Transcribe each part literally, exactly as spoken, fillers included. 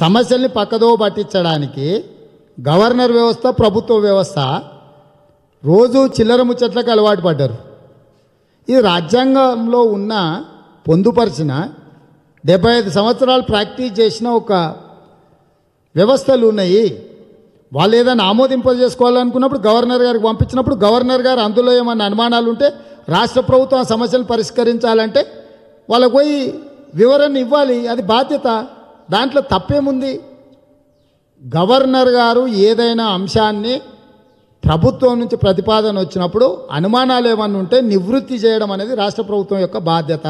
సమస్యల్ని పక్కదో పట్టించడానికి గవర్నర్ వ్యవస్థ ప్రభుత్వ వ్యవస్థ రోజు చిల్లర ముచ్చట్లకు అలవాటు పడ్డారు. ఈ రాజ్యాంగంలో ఉన్న పొందుపరిచిన డెబ్బై ఐదు సంవత్సరాలు ప్రాక్టీస్ చేసిన ఒక వ్యవస్థలు ఉన్నాయి. వాళ్ళు ఏదైనా ఆమోదింపజేసుకోవాలనుకున్నప్పుడు గవర్నర్ గారికి పంపించినప్పుడు గవర్నర్ గారు అందులో ఏమైనా అనుమానాలు ఉంటే రాష్ట్ర ప్రభుత్వం ఆ సమస్యలు పరిష్కరించాలంటే వాళ్ళకు పోయి వివరణ ఇవ్వాలి, అది బాధ్యత. దాంట్లో తప్పేముంది? గవర్నర్ గారు ఏదైనా అంశాన్ని ప్రభుత్వం నుంచి ప్రతిపాదన వచ్చినప్పుడు అనుమానాలు ఏమన్నా ఉంటే నివృత్తి చేయడం అనేది రాష్ట్ర ప్రభుత్వం యొక్క బాధ్యత.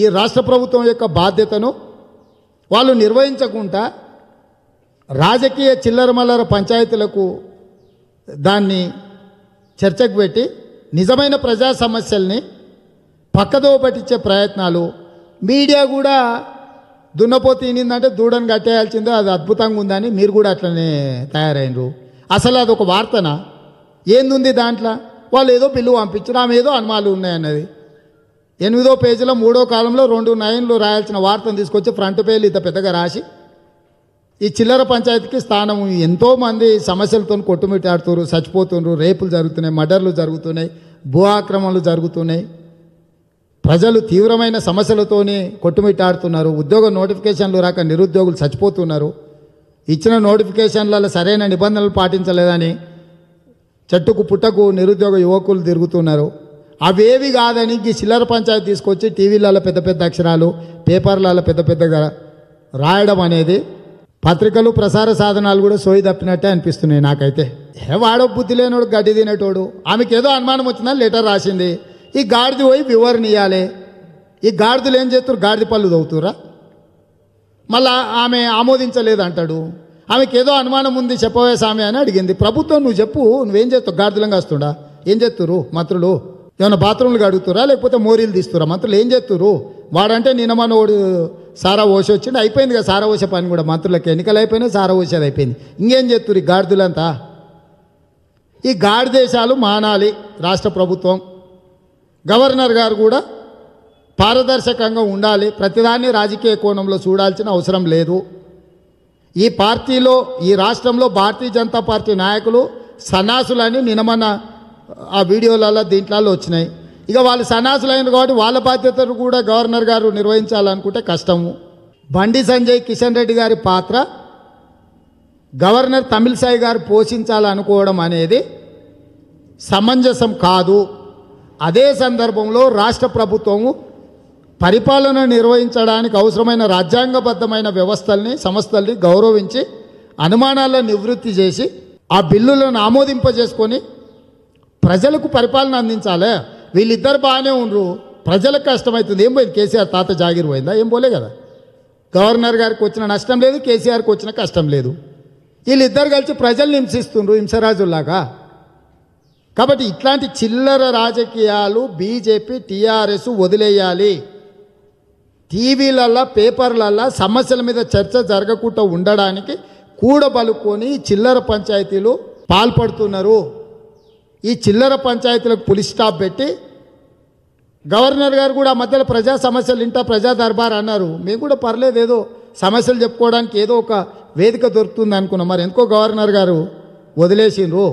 ఈ రాష్ట్ర ప్రభుత్వం యొక్క బాధ్యతను వాళ్ళు నిర్వహించకుండా రాజకీయ చిల్లర మల్లర పంచాయతీలకు దాన్ని చర్చకు పెట్టి నిజమైన ప్రజా సమస్యల్ని పక్కదో పట్టించే ప్రయత్నాలు. మీడియా కూడా దున్నపోతే ఏంటంటే దూడను కట్టేయాల్సిందో, అది అద్భుతంగా ఉందని మీరు కూడా అట్లనే తయారైనరు. అసలు అది ఒక వార్తన? ఏంది దాంట్లో? వాళ్ళు ఏదో బిల్లు పంపించారు, ఆమె ఏదో అనుమాలు ఉన్నాయన్నది. ఎనిమిదో పేజీలో మూడో కాలంలో రెండు నైన్లు రాయాల్సిన వార్తను తీసుకొచ్చి ఫ్రంట్ పేజీలు ఇంత పెద్దగా రాసి ఈ చిల్లర పంచాయతీకి స్థానం. ఎంతోమంది సమస్యలతో కొట్టుమిట్టాడుతున్నారు, చచ్చిపోతున్నారు, రేపులు జరుగుతున్నాయి, మర్డర్లు జరుగుతున్నాయి, భూ ఆక్రమణలు జరుగుతున్నాయి, ప్రజలు తీవ్రమైన సమస్యలతోనే కొట్టుమిట్టాడుతున్నారు, ఉద్యోగ నోటిఫికేషన్లు రాక నిరుద్యోగులు చచ్చిపోతున్నారు, ఇచ్చిన నోటిఫికేషన్లలో సరైన నిబంధనలు పాటించలేదని చెట్టుకు పుట్టకు నిరుద్యోగ యువకులు తిరుగుతున్నారు. అవేవి కాదని ఈ చిల్లర పంచాయతీ తీసుకొచ్చి టీవీలలో పెద్ద పెద్ద అక్షరాలు, పేపర్లలో పెద్ద పెద్దగా రాయడం అనేది పత్రికలు ప్రసార సాధనాలు కూడా సోయి తప్పినట్టే అనిపిస్తున్నాయి నాకైతే. ఏ వాడో బుద్ధి లేనోడు, గడ్డి తినేటోడు, ఆమెకి ఏదో అనుమానం వచ్చిందని లెటర్ రాసింది. ఈ గాడిది పోయి వివరణ ఇవ్వాలి. ఈ గాడిదలు ఏం చేస్తారు? గాడిది పళ్ళు తవ్వుతురా. మళ్ళా ఆమె ఆమోదించలేదు అంటాడు. ఆమెకి ఏదో అనుమానం ఉంది, చెప్పవే సామె అని అడిగింది ప్రభుత్వం. నువ్వు చెప్పు, నువ్వేం చేస్తావు? గాడిదలం కాస్తుండా? ఏం చేస్తురు మంత్రులు? ఏమైనా బాత్రూమ్లు కడుగుతురా, లేకపోతే మోరీలు తీస్తురా? మంత్రులు ఏం చేస్తురు? వాడంటే నిన్న మనోడు సారా ఓసి వచ్చిండు, అయిపోయింది కదా సారా ఓసే పని కూడా. మంత్రులకు ఎన్నికలు అయిపోయినాయి, సారా ఓసేది అయిపోయింది. ఇంకేం చేస్తురు ఈ గాడిదలంతా? ఈ గాడిదేశాలు మానాలి రాష్ట్ర ప్రభుత్వం. గవర్నర్ గారు కూడా పారదర్శకంగా ఉండాలి, ప్రతిదాన్ని రాజకీయ కోణంలో చూడాల్సిన అవసరం లేదు. ఈ పార్టీలో ఈ రాష్ట్రంలో భారతీయ జనతా పార్టీ నాయకులు సన్నాసులని నినమన్న ఆ వీడియోలలో దీంట్లలో వచ్చినాయి. ఇక వాళ్ళు సన్నాసులైనరు కాబట్టి వాళ్ళ బాధ్యతను కూడా గవర్నర్ గారు నిర్వహించాలనుకుంటే కష్టము. బండి సంజయ్ కిషన్ రెడ్డి గారి పాత్ర గవర్నర్ తమిళసాయి గారు పోషించాలనుకోవడం అనేది సమంజసం కాదు. అదే సందర్భంలో రాష్ట్ర ప్రభుత్వము పరిపాలన నిర్వహించడానికి అవసరమైన రాజ్యాంగబద్ధమైన వ్యవస్థల్ని సంస్థల్ని గౌరవించి అనుమానాలను నివృత్తి చేసి ఆ బిల్లులను ఆమోదింపజేసుకొని ప్రజలకు పరిపాలన అందించాలి. వీళ్ళిద్దరు బాగానే ఉండరు, ప్రజలకు కష్టమవుతుంది. ఏం పోయింది? కేసీఆర్ తాత జాగిరి పోయిందా? ఏం పోలే కదా. గవర్నర్ గారికి వచ్చిన నష్టం లేదు, కేసీఆర్కి వచ్చిన కష్టం లేదు. వీళ్ళిద్దరు కలిసి ప్రజల్ని హింసిస్తుండ్రు హింసరాజుల్లాగా. కాబట్టి ఇట్లాంటి చిల్లర రాజకీయాలు బీజేపీ టీఆర్ఎస్ వదిలేయాలి. టీవీలల్లా పేపర్లల్లా సమస్యల మీద చర్చ జరగకుండా ఉండడానికి కూడబలుకొని చిల్లర పంచాయతీలు పాల్పడుతున్నారు. ఈ చిల్లర పంచాయతీలకు పులి స్టాప్ పెట్టి గవర్నర్ గారు కూడా ఆ మధ్యలో ప్రజా సమస్యలు ఇంటా ప్రజా దర్బార్ అన్నారు. మేము కూడా పర్లేదు, ఏదో సమస్యలు చెప్పుకోవడానికి ఏదో ఒక వేదిక దొరుకుతుంది అనుకున్నాం. మరి ఎందుకో గవర్నర్ గారు వదిలేసిండ్రు.